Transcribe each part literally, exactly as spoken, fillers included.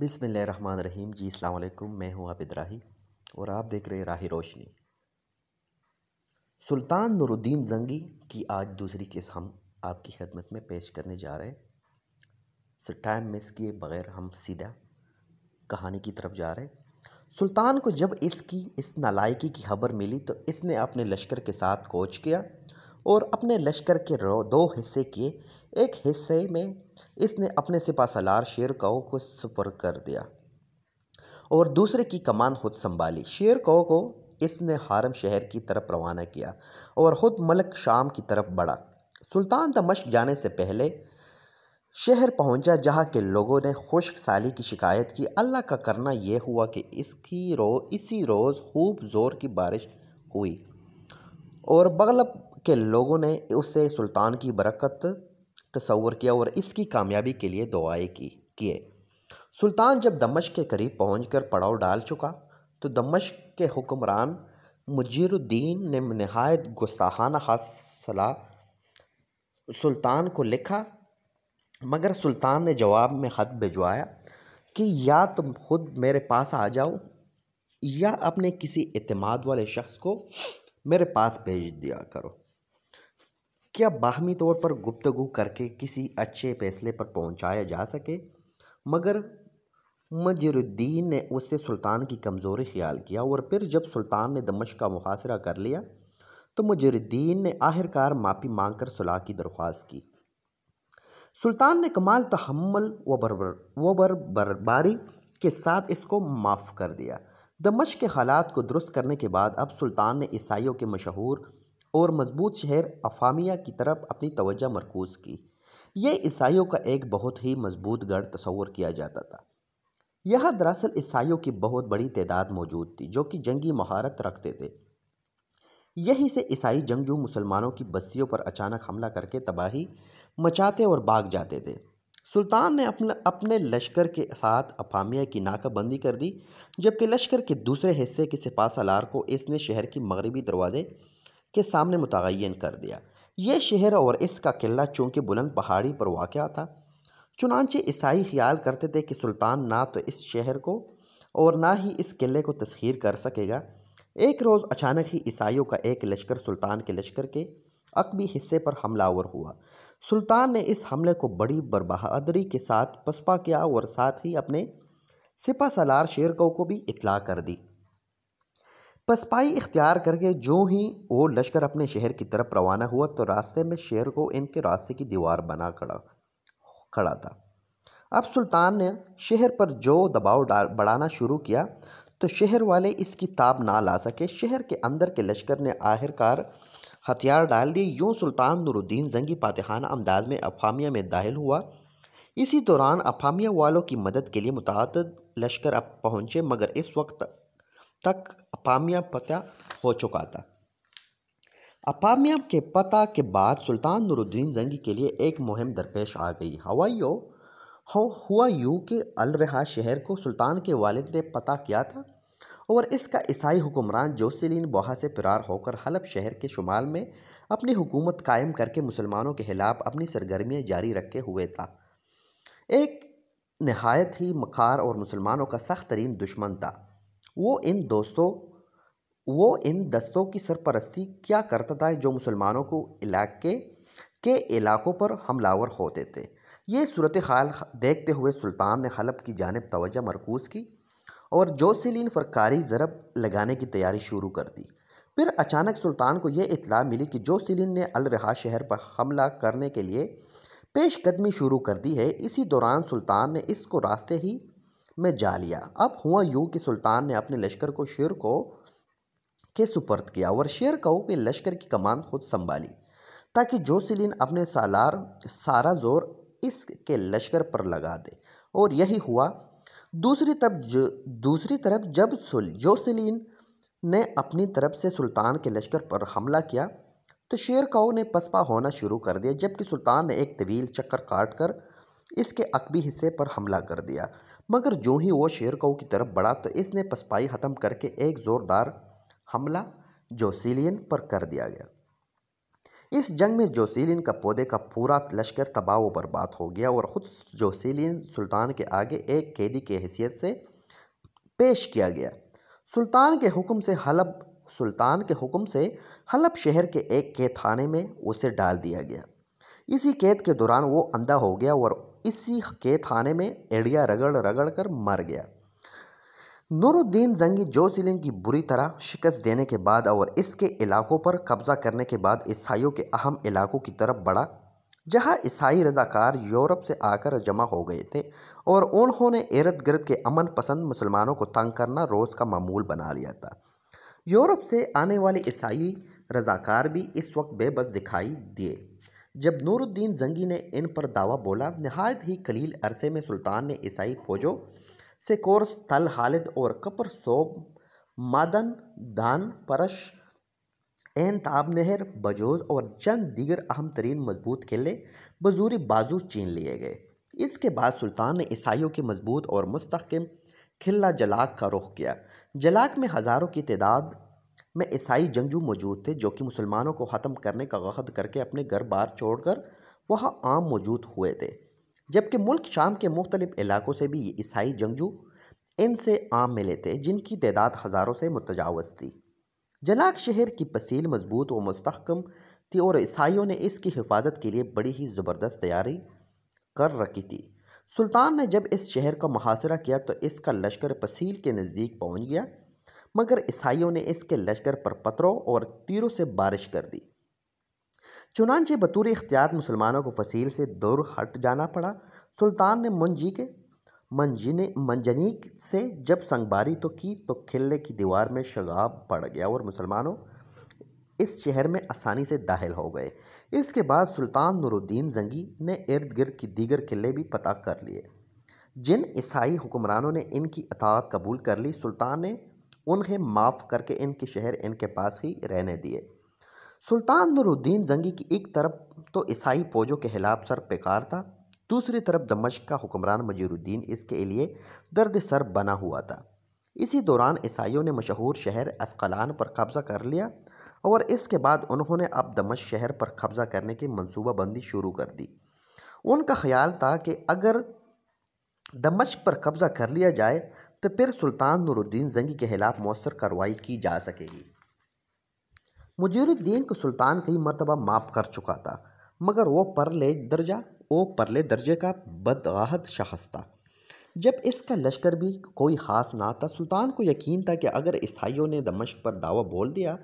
बिस्मिल्लाहिर्रहमानिर्रहीम जी। अस्सलाम वालेकुम, मैं हूँ आबिद राही और आप देख रहे हैं राही रोशनी। सुल्तान नुरुद्दीन जंगी की आज दूसरी किस्त हम आपकी खिदमत में पेश करने जा रहे हैं। सो टाइम मिस किए बगैर हम सीधा कहानी की तरफ जा रहे हैं। सुल्तान को जब इसकी इस नालायकी की खबर मिली तो इसने अपने लश्कर के साथ कूच किया और अपने लश्कर के दो हिस्से किए। एक हिस्से में इसने अपने सिपाहसालार शीरकोह को सुपुर्द कर दिया और दूसरे की कमान खुद संभाली। शीरकोह को इसने हारम शहर की तरफ रवाना किया और ख़ुद मलक शाम की तरफ बढ़ा। सुल्तान दमिश्क जाने से पहले शहर पहुंचा, जहां के लोगों ने खुश्क साली की शिकायत की। अल्लाह का करना यह हुआ कि इसकी रो इसी रोज़ खूब ज़ोर की बारिश हुई और बगलब के लोगों ने उसे सुल्तान की बरकत तसव्वुर किया और इसकी कामयाबी के लिए दुआएं की किए। सुल्तान जब दमिश्क के करीब पहुंचकर पड़ाव डाल चुका तो दमिश्क के हुक्मरान मुजीरुद्दीन ने नहायत गुस्ताहाना हवाला सुल्तान को लिखा, मगर सुल्तान ने जवाब में ख़त भिजवाया कि या तुम खुद मेरे पास आ जाओ या अपने किसी इत्मीनान वाले शख्स को मेरे पास भेज दिया करो। क्या बाहमी तौर पर गुफ्तगू करके किसी अच्छे फैसले पर पहुंचाया जा सके, मगर मुजीरुद्दीन ने उससे सुल्तान की कमज़ोरी ख्याल किया। और फिर जब सुल्तान ने दमिश्क का मुहासरा कर लिया तो मुजीरुद्दीन ने आखिरकार माफ़ी मांगकर सुलह की दरख्वास्त की। सुल्तान ने कमाल तहम्मुल व बरबर बर्बारी के साथ इसको माफ़ कर दिया। दमिश्क के हालात को दुरुस्त करने के बाद अब सुल्तान ने ईसाइयों के मशहूर और मजबूत शहर अफामिया की तरफ अपनी तवज्जो मरकूज़ की। यह ईसाइयों का एक बहुत ही मजबूत गढ़ तस्वर किया जाता था। यहाँ दरअसल ईसाइयों की बहुत बड़ी तादाद मौजूद थी जो कि जंगी महारत रखते थे। यहीं से ईसाई जंगजू मुसलमानों की बस्तियों पर अचानक हमला करके तबाही मचाते और भाग जाते थे। सुल्तान ने अपने अपने लश्कर के साथ अफामिया की नाकाबंदी कर दी, जबकि लश्कर के दूसरे हिस्से के सिपाहसालार को इसने शहर की मगरिबी दरवाज़े के सामने मुतय्यन कर दिया। यह शहर और इसका किला चूँकि बुलंद पहाड़ी पर वाक़या था, चुनांचे ईसाई ख्याल करते थे कि सुल्तान ना तो इस शहर को और ना ही इस किले को तस्खीर कर सकेगा। एक रोज़ अचानक ही ईसाइयों का एक लश्कर सुल्तान के लश्कर के अकबी हिस्से पर हमलावर हुआ। सुल्तान ने इस हमले को बड़ी बरबहादुरी के साथ पसपा किया और साथ ही अपने सिपा सलार शेरकोह को भी इतला कर दी। पसपाई इख्तियार करके जो ही वो लश्कर अपने शहर की तरफ रवाना हुआ तो रास्ते में शेरकोह इनके रास्ते की दीवार बना खड़ा खड़ा था। अब सुल्तान ने शहर पर जो दबाव बढ़ाना शुरू किया तो शहर वाले इसकी ताब ना ला सके। शहर के अंदर के लश्कर ने आखिरकार हथियार डाल दिए। यूँ सुल्तान नुरुद्दीन जंगी फातिहाना अंदाज में अफामिया में दाखिल हुआ। इसी दौरान अफामिया वालों की मदद के लिए मुतअद्दिद लश्कर अब पहुँचे, मगर इस वक्त तक अफामिया पता हो चुका था। अफामिया के पता के बाद सुल्तान नुरुद्दीन जंगी के लिए एक मुहिम दरपेश आ गई। हवाइयो हुआ यूँ कि अलरहा शहर को सुल्तान के वालिद ने पता किया था और इसका ईसाई हुक्मरान जोसलिन वहाँ से फरार होकर हलब शहर के शुमाल में अपनी हुकूमत कायम करके मुसलमानों के खिलाफ अपनी सरगर्मियाँ जारी रखे हुए था। एक नहायत ही मकार और मुसलमानों का सख्त तरीन दुश्मन था। वो इन दोस्तों वो इन दस्तों की सरपरस्ती क्या करता था जो मुसलमानों को इलाके के इलाकों पर हमलावर होते थे। ये सूरत हाल देखते हुए सुल्तान ने हलब की जानिब तवज्जो मरकूज़ की और जोसलिन पर कारी ज़रब लगाने की तैयारी शुरू कर दी। फिर अचानक सुल्तान को यह इतला मिली कि जोसलिन ने अलरहा शहर पर हमला करने के लिए पेशकदमी शुरू कर दी है। इसी दौरान सुल्तान ने इसको रास्ते ही में जा लिया। अब हुआ यूँ कि सुल्तान ने अपने लश्कर को शीरकोह के सुपर्द किया और शीरकोह के लश्कर की कमान खुद संभाली, ताकि जोसलिन अपने सालार सारा जोर इसके लश्कर पर लगा दे। और यही हुआ। दूसरी तरफ दूसरी तरफ जब जोसलिन ने अपनी तरफ से सुल्तान के लश्कर पर हमला किया तो शेरकोह ने पसपा होना शुरू कर दिया, जबकि सुल्तान ने एक तवील चक्कर काट कर इसके अकबी हिस्से पर हमला कर दिया। मगर जो ही वो शेरकोह की तरफ बढ़ा तो इसने पसपाई ख़त्म करके एक ज़ोरदार हमला जोसलिन पर कर दिया गया। इस जंग में जोसलिन का पौधे का पूरा लश्कर तबाह व बर्बाद हो गया और ख़ुद जोसलिन सुल्तान के आगे एक कैदी की हैसियत से पेश किया गया। सुल्तान के हुक्म से हलब सुल्तान के हुक्म से हलब शहर के एक कैद खाने में उसे डाल दिया गया। इसी कैद के दौरान वो अंधा हो गया और इसी कैद खाने में एड़िया रगड़ रगड़ कर मर गया। नुरुद्दीन जंगी जोसलिन की बुरी तरह शिकस्त देने के बाद और इसके इलाकों पर कब्जा करने के बाद ईसाइयों के अहम इलाकों की तरफ बढ़ा, जहाँ ईसाई रजाकार यूरोप से आकर जमा हो गए थे और उन्होंने इर्द गिर्द के अमन पसंद मुसलमानों को तंग करना रोज़ का मामूल बना लिया था। यूरोप से आने वाले ईसाई रजाकार भी इस वक्त बेबस दिखाई दिए। जब नुरुद्दीन जंगी ने इन पर दावा बोला, नहायत ही कलील अरसे में सुल्तान ने ईसाई फौजों से कोर्स तल हालिद और कपर सोब मादन दान परश एन ताब नहर बजोज और चंद दीगर अहम तरीन मजबूत किले बजूरी बाजू चीन लिए गए। इसके बाद सुल्तान ने ईसाइयों के मजबूत और मुस्तहकम खिला जलाक का रुख किया। जलाक में हज़ारों की तादाद में ईसाई जंगजू मौजूद थे जो कि मुसलमानों को ख़त्म करने का अहद करके अपने घर बार छोड़कर वहां आम मौजूद हुए थे, जबकि मुल्क शाम के मुख्तलिफ इलाकों से भी ईसाई जंगजू इनसे आम मिले थे जिनकी तादाद हज़ारों से मुतजावज़ थी। जलाक शहर की पसील मजबूत व मुस्तहकम थी और ईसाइयों ने इसकी हिफाजत के लिए बड़ी ही ज़बरदस्त तैयारी कर रखी थी। सुल्तान ने जब इस शहर का मुहासरा किया तो इसका लश्कर पसील के नज़दीक पहुंच गया, मगर ईसाइयों ने इसके लश्कर पर पत्थरों और तीरों से बारिश कर दी। चुनांचे बतूर इख्तियार मुसलमानों को पसील से दूर हट जाना पड़ा। सुल्तान ने मंजी के मंजने मंजनीक से जब संगबारी तो की तो किले की दीवार में शगाब पड़ गया और मुसलमानों इस शहर में आसानी से दाखिल हो गए। इसके बाद सुल्तान नुरुद्दीन जंगी ने इर्द गिर्द की दीगर किले भी पता कर लिए। जिन ईसाई हुक्मरानों ने इनकी अताअत कबूल कर ली, सुल्तान ने उन्हें माफ़ करके इनके शहर इनके पास ही रहने दिए। सुल्तान नुरुद्दीन जंगी की एक तरफ तो ईसाई फौजों के खिलाफ सरपेकार था, दूसरी तरफ दमश्क का हुक्मरान मुजीरुद्दीन इसके लिए दर्द सर बना हुआ था। इसी दौरान ईसाइयों ने मशहूर शहर अस्कलान पर कब्ज़ा कर लिया और इसके बाद उन्होंने अब दमश्क शहर पर कब्ज़ा करने की मनसूबाबंदी शुरू कर दी। उनका ख्याल था कि अगर दमश्क पर कब्ज़ा कर लिया जाए तो फिर सुल्तान नुरुद्दीन जंगी के खिलाफ मौसर कार्रवाई की जा सकेगी। मुजीरुद्दीन को सुल्तान कई मरतबा माफ़ कर चुका था, मगर वो परले दर्जा वो परले दर्जे का बदआहद शख्स था। जब इसका लश्कर भी कोई खास ना था, सुल्तान को यकीन था कि अगर ईसाइयों ने दमश्क पर दावा बोल दिया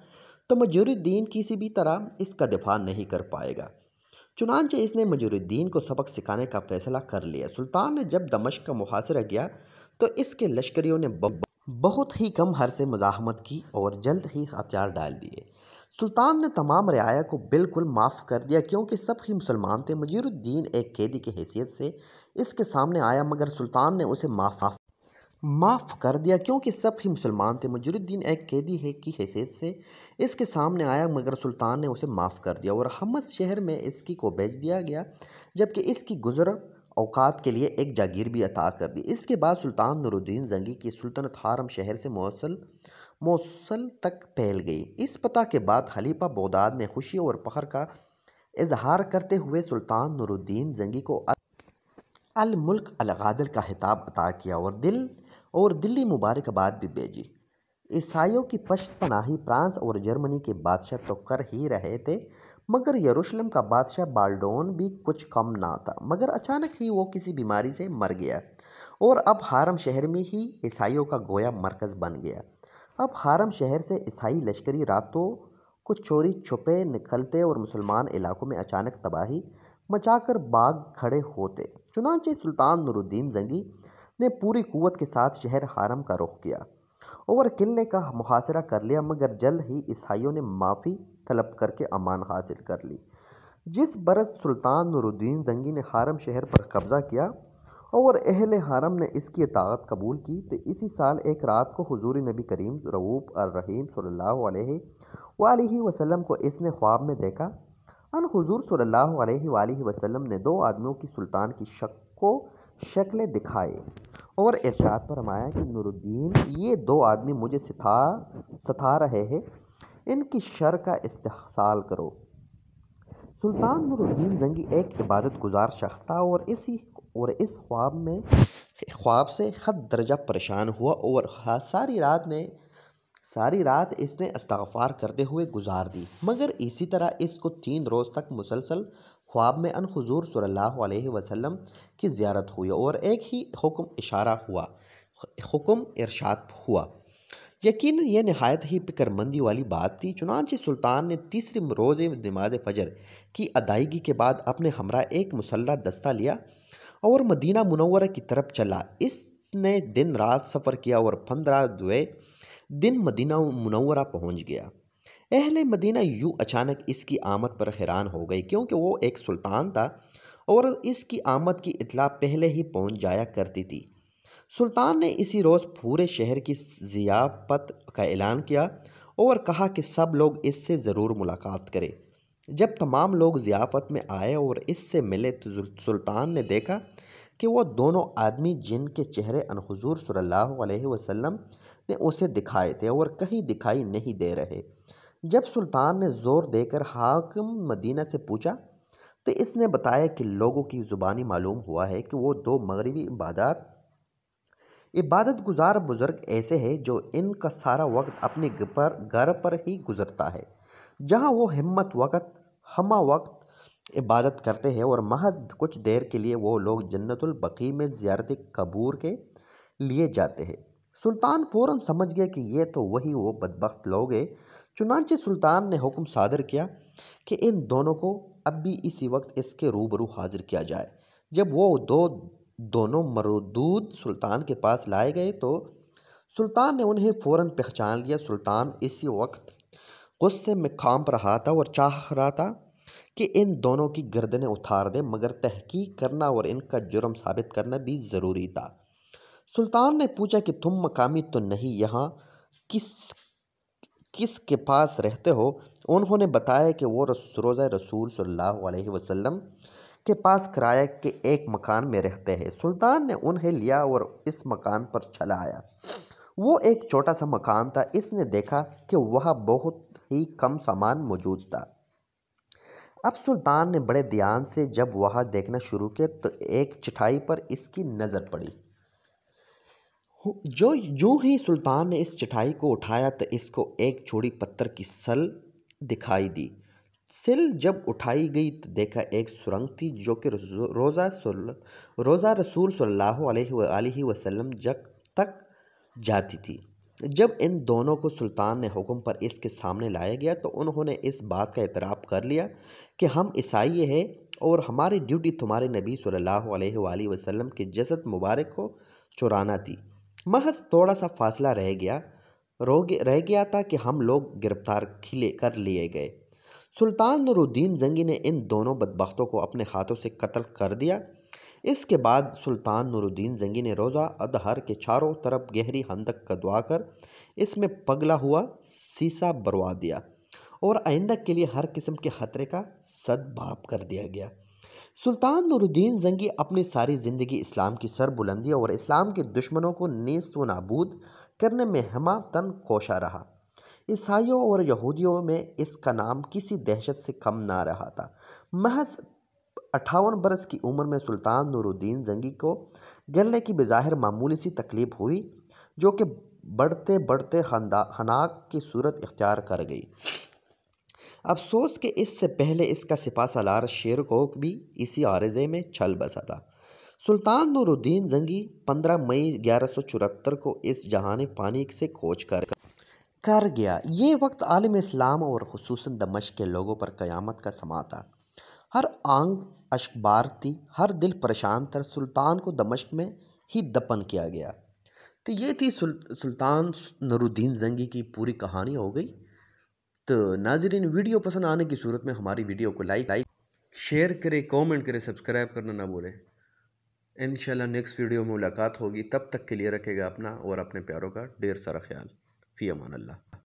तो मुजीरुद्दीन किसी भी तरह इसका दिफा नहीं कर पाएगा। चुनांचे इसने मुजीरुद्दीन को सबक सिखाने का फैसला कर लिया। सुल्तान ने जब दमश्क का मुहासरा किया तो इसके लश्करियों ने बहुत ही कम हर से मुज़ाहमत की और जल्द ही हथियार डाल दिए। सुल्तान ने तमाम रियाया को बिल्कुल माफ़ कर दिया क्योंकि सब ही मुसलमान थे। मुजीरुद्दीन एक कैदी की हैसियत से इसके सामने आया, मगर सुल्तान ने उसे माफ़ माफ़ कर दिया क्योंकि सब ही मुसलमान थे। मुजीरुद्दीन एक कैदी है की हैसियत से इसके सामने आया मगर सुल्तान ने उसे माफ़ कर दिया और हमस शहर में इसकी को बेच दिया गया, जबकि इसकी गुजर औकात के लिए एक जागीर भी अता कर दी। इसके बाद सुल्तान नुरुद्दीन जंगी की सुल्तनत हारम शहर से मौसल मौसल तक फैल गई। इस पता के बाद खलीफा बगदाद में खुशी और फख्र का इजहार करते हुए सुल्तान नुरुद्दीन जंगी को अल मुल्क अल गादिर का खिताब अता किया और दिल और दिल्ली मुबारकबाद भी भेजी। ईसाइयों की पश्त पनाही फ्रांस और जर्मनी के बादशाह तो कर ही रहे थे, मगर यरूशलेम का बादशाह बाल्डोन भी कुछ कम ना था। मगर अचानक ही वो किसी बीमारी से मर गया और अब हारम शहर में ही ईसाइयों का गोया मरकज़ बन गया। अब हारम शहर से ईसाई लश्करी रातों को चोरी छुपे निकलते और मुसलमान इलाकों में अचानक तबाही मचाकर बाग खड़े होते। चुनांचे सुल्तान नुरुद्दीन जंगी ने पूरी कुव्वत के साथ शहर हारम का रुख किया और किले का मुहासरा कर लिया, मगर जल्द ही ईसाइयों ने माफ़ी तलब करके अमान हासिल कर ली। जिस बरस सुल्तान नुरुद्दीन जंगी ने हारम शहर पर कब्ज़ा किया और अहले हारम ने इसकी इताअत कबूल की तो इसी साल एक रात को हुजूर नबी करीम रऊफ़ और रहीम सल्लल्लाहु अलैहि वालैहि वसल्लम को इसने ख्वाब में देखा। अन हुजूर सल्लल्लाहु अलैहि वालैहि वसल्लम ने दो आदमियों की सुल्तान की शक को शक्लें दिखाए और इरशाद फरमाया कि नुरुद्दीन, ये दो आदमी मुझे सता सता रहे हैं, इनकी शर का इस्तेहसाल करो। सुल्तान नुरुद्दीन जंगी एक इबादत गुजार शख्स था और इसी और इस ख्वाब में ख्वाब से हद दर्जा परेशान हुआ और सारी रात ने सारी रात इसने इस्तग़फ़ार करते हुए गुजार दी। मगर इसी तरह इसको तीन रोज़ तक मुसलसल ख्वाब में अन हुज़ूर सल्लल्लाहु अलैहि वसल्लम की ज़ियारत हुई और एक ही हुक्म इशारा हुआ हुक्म इरशाद हुआ। यकीन यह नहायत ही फिक्रमंदी वाली बात थी। चुनांचे सुल्तान ने तीसरी रोज़े नमाज फजर की अदायगी के बाद अपने हमरा एक मुसल्ला दस्ता लिया और मदीना मुनवर की तरफ चला। इसने दिन रात सफ़र किया और पंद्रह दुए दिन मदीना मुनवरा पहुंच गया। अहले मदीना यूँ अचानक इसकी आमद पर हैरान हो गई क्योंकि वो एक सुल्तान था और इसकी आमद की इतला पहले ही पहुंच जाया करती थी। सुल्तान ने इसी रोज़ पूरे शहर की ज़ियाफ़त का ऐलान किया और कहा कि सब लोग इससे ज़रूर मुलाकात करें। जब तमाम लोग ज़ियाफ़त में आए और इससे मिले तो सुल्तान ने देखा कि वह दोनों आदमी जिनके चेहरे हुज़ूर सल्लल्लाहु अलैहि वसल्लम ने उसे दिखाए थे और कहीं दिखाई नहीं दे रहे। जब सुल्तान ने ज़ोर देकर हाकिम मदीना से पूछा तो इसने बताया कि लोगों की ज़ुबानी मालूम हुआ है कि वो दो मगरिबी इबादत इबादत गुजार बुज़ुर्ग ऐसे हैं जो इनका सारा वक्त अपने पर घर पर ही गुजरता है, जहाँ वो हिम्मत वक़्त हमा वक्त इबादत करते हैं और महज कुछ देर के लिए वो लोग जन्नतुल बकी में ज़ियारत कबूर के लिए जाते हैं। सुल्तान फ़ौरन समझ गया कि ये तो वही वो बदबख्त लोग हैं। चुनांचे सुल्तान ने हुक्म सादर किया कि इन दोनों को अब भी इसी वक्त इसके रूबरू हाजिर किया जाए। जब वो दो दोनों मरदूद सुल्तान के पास लाए गए तो सुल्तान ने उन्हें फ़ौरन पहचान लिया। सुल्तान इसी वक्त गुस्से में कांप रहा था और चाह रहा था कि इन दोनों की गर्दनें उतार दें, मगर तहकीक करना और इनका जुर्म साबित करना भी ज़रूरी था। सुल्तान ने पूछा कि तुम मकामी तो नहीं, यहाँ किस किस के पास रहते हो? उन्होंने बताया कि वो रोज़ा रसूल सल्लल्लाहु अलैहि वसल्लम के पास किराए के एक मकान में रहते हैं। सुल्तान ने उन्हें लिया और इस मकान पर चला आया। वो एक छोटा सा मकान था। इसने देखा कि वहाँ बहुत ही कम सामान मौजूद था। अब सुल्तान ने बड़े ध्यान से जब वहाँ देखना शुरू किया तो एक चटाई पर इसकी नज़र पड़ी। जो जो ही सुल्तान ने इस चटाई को उठाया तो इसको एक छोटी पत्थर की सल दिखाई दी। सिल जब उठाई गई तो देखा एक सुरंग थी जो कि रोज़ा रोज़ा रसूल सल्लल्लाहु अलैहि वसल्लम जक तक जाती थी। जब इन दोनों को सुल्तान ने हुक्म पर इसके सामने लाया गया तो उन्होंने इस बात का इतराफ़ कर लिया कि हम ईसाई हैं और हमारी ड्यूटी तुम्हारे नबी सल्लल्लाहु अलैहि वसल्लम के जसद मुबारक को चुराना थी। महज थोड़ा सा फासला रह गया रह गया था कि हम लोग गिरफ़्तार खिले कर लिए गए। सुल्तान नुरुद्दीन जंगी ने इन दोनों बदबख्तों को अपने हाथों से कत्ल कर दिया। इसके बाद सुल्तान नुरुद्दीन जंगी ने रोज़ा अदहर के चारों तरफ गहरी हंदक खुदवा कर इसमें पगला हुआ सीसा बरवा दिया और आइंदा के लिए हर किस्म के ख़तरे का सदभाव कर दिया गया। सुल्तान नुरुद्दीन जंगी अपनी सारी ज़िंदगी इस्लाम की सरबुलंदी और इस्लाम के दुश्मनों को नेस्त व नाबूद करने में हमातन कोशा रहा। ईसाइयों और यहूदियों में इसका नाम किसी दहशत से कम ना रहा था। महज अट्ठावन बरस की उम्र में सुल्तान नुरुद्दीन जंगी को गले की बज़ाहिर मामूली सी तकलीफ़ हुई जो कि बढ़ते बढ़ते हनाक की सूरत इख्तियार कर गई। अफसोस के इससे पहले इसका सिपा सालार शीरकोह भी इसी आरज़े में छल बसा था। सुल्तान नुरुद्दीन जंगी पंद्रह मई ग्यारह सौ चौहत्तर को इस जहान पानी से खोज कर कर गया। ये वक्त आलम इस्लाम और खुसूसन दमश्क के लोगों पर क़यामत का समा था। हर आंग अशकबार थी, हर दिल परेशान था। सुल्तान को दमश्क में ही दफन किया गया। तो ये थी सुल, सुल्तान नुरुद्दीन जंगी की पूरी कहानी हो गई। तो नाजरीन, वीडियो पसंद आने की सूरत में हमारी वीडियो को लाइक लाइक शेयर करें, कमेंट करें, सब्सक्राइब करना ना भूलें। इंशाल्लाह नेक्स्ट वीडियो में मुलाकात होगी। तब तक के लिए रखेगा अपना और अपने प्यारों का ढेर सारा ख्याल। फ़ी अमान अल्लाह।